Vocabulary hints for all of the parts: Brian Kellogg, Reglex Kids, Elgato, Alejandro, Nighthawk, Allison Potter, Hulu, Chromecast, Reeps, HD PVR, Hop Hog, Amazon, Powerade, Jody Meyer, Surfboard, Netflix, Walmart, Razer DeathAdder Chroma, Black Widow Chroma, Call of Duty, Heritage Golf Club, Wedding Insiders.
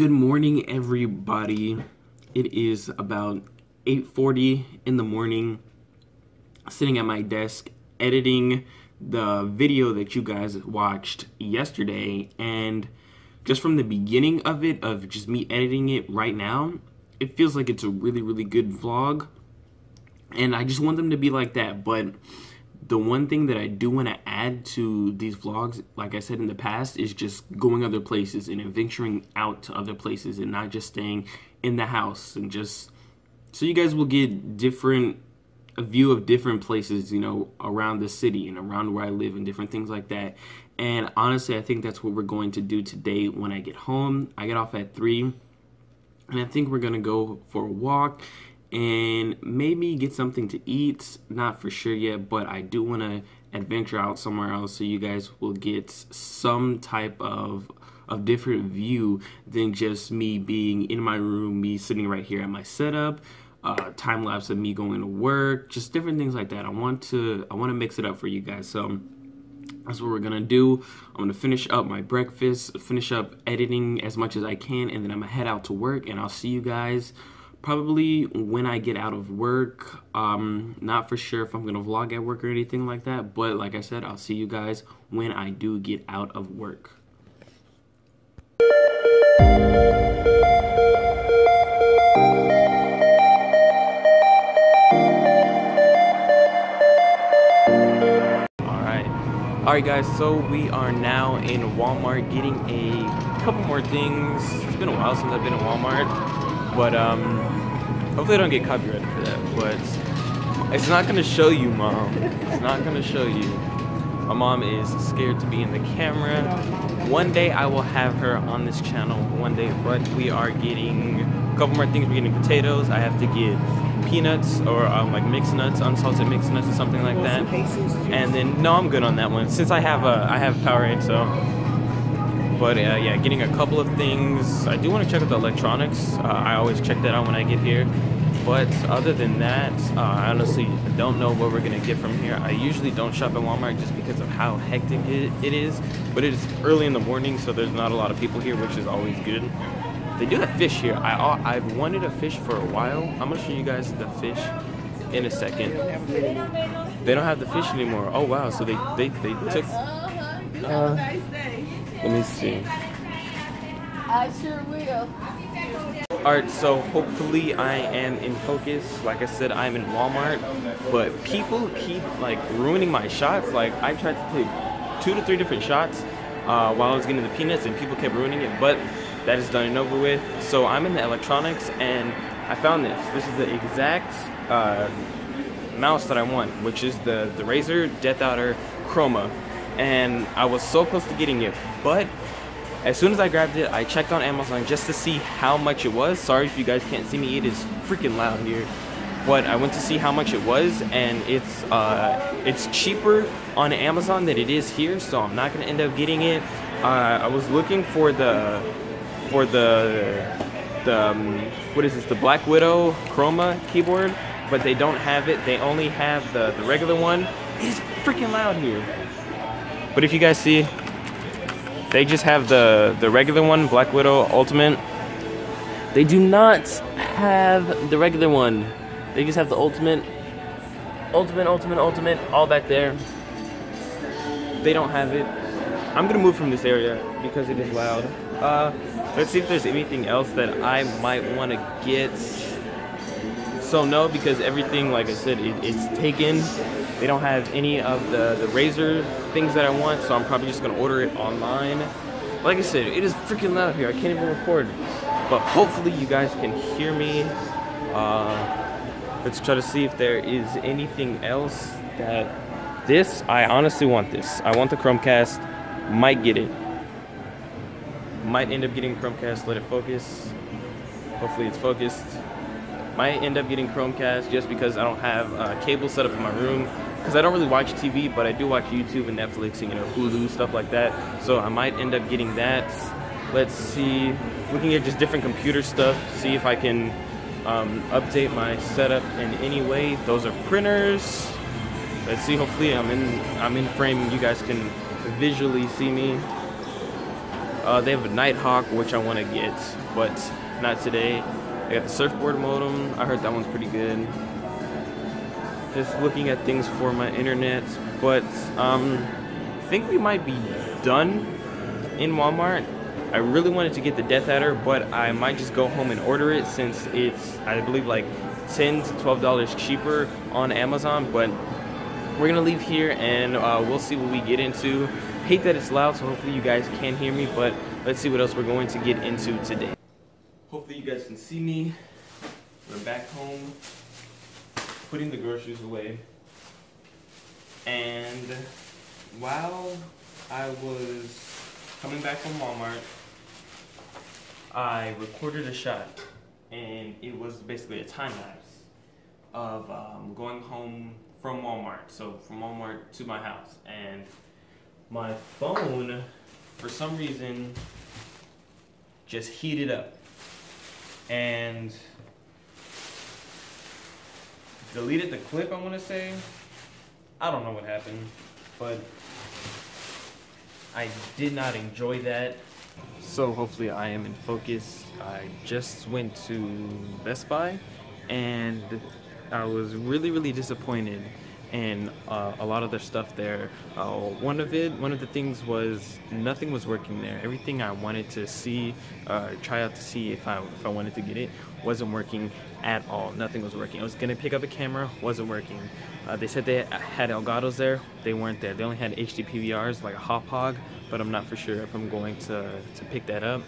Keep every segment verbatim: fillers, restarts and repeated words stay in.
Good morning, everybody. It is about eight forty in the morning, sitting at my desk, editing the video that you guys watched yesterday. And just from the beginning of it, of just me editing it right now, it feels like it's a really, really good vlog. And I just want them to be like that. But the one thing that I do want to add to these vlogs, like I said in the past, is just going other places and adventuring out to other places and not just staying in the house, and just so you guys will get different a view of different places, you know, around the city and around where I live and different things like that. And honestly, I think that's what we're going to do today when I get home. I get off at three, and I think we're gonna go for a walk and maybe get something to eat. Not for sure yet, but I do want to adventure out somewhere else, so you guys will get some type of of different view than just me being in my room, me sitting right here at my setup, uh time lapse of me going to work, just different things like that. I want to I want to mix it up for you guys, so that's what we're gonna do. I'm gonna finish up my breakfast, finish up editing as much as I can, and then I'm gonna head out to work, and I'll see you guys probably when I get out of work. Um, not for sure if I'm gonna vlog at work or anything like that, but like I said, I'll see you guys when I do get out of work. Alright. Alright guys, so we are now in Walmart getting a couple more things. It's been a while since I've been in Walmart. But um, hopefully I don't get copyrighted for that, but it's not gonna show you, Mom. It's not gonna show you. My mom is scared to be in the camera. One day I will have her on this channel, one day, but we are getting a couple more things. We're getting potatoes. I have to get peanuts or um, like mixed nuts, unsalted mixed nuts or something like that. And then, no, I'm good on that one, since I have a, I have Powerade, so. But uh, yeah, getting a couple of things. I do want to check out the electronics. Uh, I always check that out when I get here. But other than that, uh, I honestly don't know what we're going to get from here. I usually don't shop at Walmart just because of how hectic it, it is. But it is early in the morning, so there's not a lot of people here, which is always good. They do have fish here. I, I've wanted a fish for a while. I'm going to show you guys the fish in a second. They don't have the fish anymore. Oh, wow. So they, they, they took... Uh, Let me see. I sure will. Alright, so hopefully I am in focus. Like I said, I'm in Walmart, but people keep like ruining my shots. Like I tried to take two to three different shots uh, while I was getting the peanuts, and people kept ruining it, but that is done and over with. So I'm in the electronics, and I found this. This is the exact uh, mouse that I want, which is the, the Razer DeathAdder Chroma. And I was so close to getting it, but as soon as I grabbed it, I checked on Amazon just to see how much it was. Sorry if you guys can't see me, it is freaking loud here. But I went to see how much it was, and it's uh, it's cheaper on Amazon than it is here, so I'm not gonna end up getting it. Uh, I was looking for the for the the um, what is this? The Black Widow Chroma keyboard, but they don't have it. They only have the the regular one. It's freaking loud here. But if you guys see, they just have the, the regular one, Black Widow Ultimate. They do not have the regular one. They just have the Ultimate, Ultimate, Ultimate, Ultimate, all back there. They don't have it. I'm gonna move from this area because it is loud. Uh, let's see if there's anything else that I might wanna get. So no, because everything, like I said, it, it's taken. They don't have any of the, the Razer things that I want, so I'm probably just gonna order it online. Like I said, it is freaking loud here. I can't even record. But hopefully you guys can hear me. Uh, let's try to see if there is anything else that... This, I honestly want this. I want the Chromecast. Might get it. Might end up getting Chromecast. Let it focus. Hopefully it's focused. Might end up getting Chromecast just because I don't have uh, cable set up in my room, because I don't really watch T V, but I do watch YouTube and Netflix and, you know, Hulu, stuff like that. So I might end up getting that. Let's see, looking at just different computer stuff, see if I can um, update my setup in any way. Those are printers. Let's see, hopefully I'm in I'm in frame and you guys can visually see me. Uh, they have a Nighthawk, which I want to get, but not today. I got the Surfboard modem. I heard that one's pretty good. Just looking at things for my internet, but um, I think we might be done in Walmart. I really wanted to get the DeathAdder, but I might just go home and order it since it's, I believe, like ten to twelve dollars cheaper on Amazon. But we're gonna leave here and uh, we'll see what we get into. Hate that it's loud, so hopefully you guys can hear me, but let's see what else we're going to get into today. Hopefully you guys can see me. We're back home, putting the groceries away. And while I was coming back from Walmart, I recorded a shot, and it was basically a time lapse of um, going home from Walmart, so from Walmart to my house. And my phone, for some reason, just heated up and deleted the clip, I want to say. I don't know what happened, but I did not enjoy that. So hopefully I am in focus. I just went to Best Buy and I was really, really disappointed in uh, a lot of their stuff there. Uh, one of it, one of the things was nothing was working there. Everything I wanted to see, uh, try out to see if I, if I wanted to get it, wasn't working at all. Nothing was working. I was gonna pick up a camera, wasn't working. Uh, they said they had Elgatos there. They weren't there. They only had H D P V Rs, like a Hop Hog, but I'm not for sure if I'm going to, to pick that up.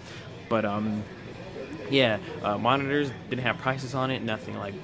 But um, yeah, uh, monitors didn't have prices on it, nothing. Like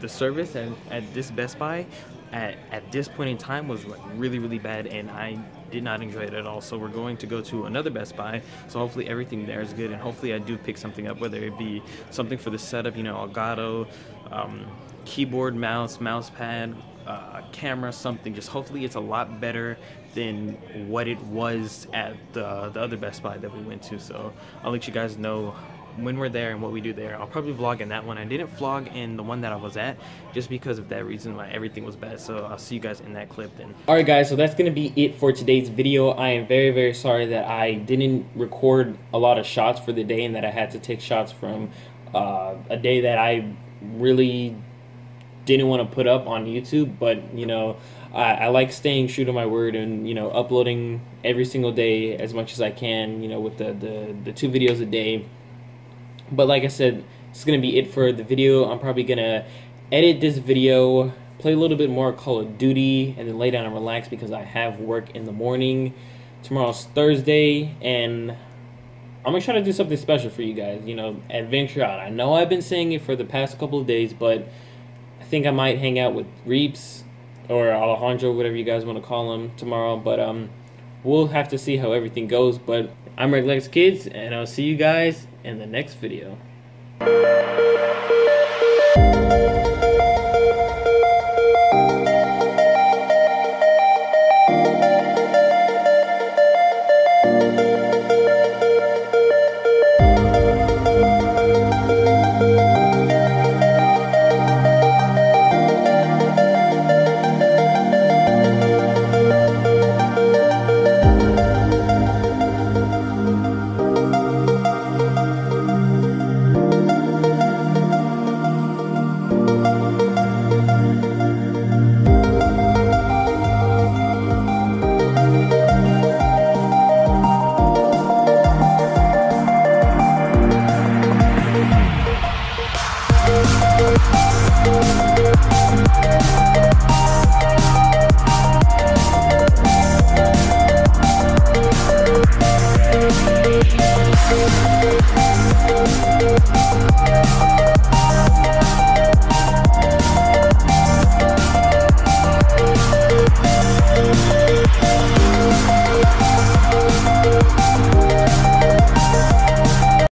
the service at, at this Best Buy at, at this point in time was like really, really bad, and I did not enjoy it at all. So we're going to go to another Best Buy, so hopefully everything there is good, and hopefully I do pick something up, whether it be something for the setup, you know, Elgato, um, keyboard, mouse, mouse pad, Uh, camera, something. Just hopefully it's a lot better than what it was at the, the other Best Buy that we went to. So I'll let you guys know when we're there and what we do there. I'll probably vlog in that one. I didn't vlog in the one that I was at just because of that reason why everything was bad. So I'll see you guys in that clip then. All right guys, so that's gonna be it for today's video. I am very, very sorry that I didn't record a lot of shots for the day and that I had to take shots from uh, a day that I really didn't want to put up on YouTube, but you know, I, I like staying true to my word and, you know, uploading every single day as much as I can, you know, with the, the, the two videos a day. But like I said, it's gonna be it for the video. I'm probably gonna edit this video, play a little bit more Call of Duty, and then lay down and relax because I have work in the morning. Tomorrow's Thursday, and I'm gonna try to do something special for you guys, you know, adventure out. I know I've been saying it for the past couple of days, but I think I might hang out with Reeps or Alejandro, whatever you guys want to call him, tomorrow. But um, we'll have to see how everything goes. But I'm Reglex Kids, and I'll see you guys in the next video.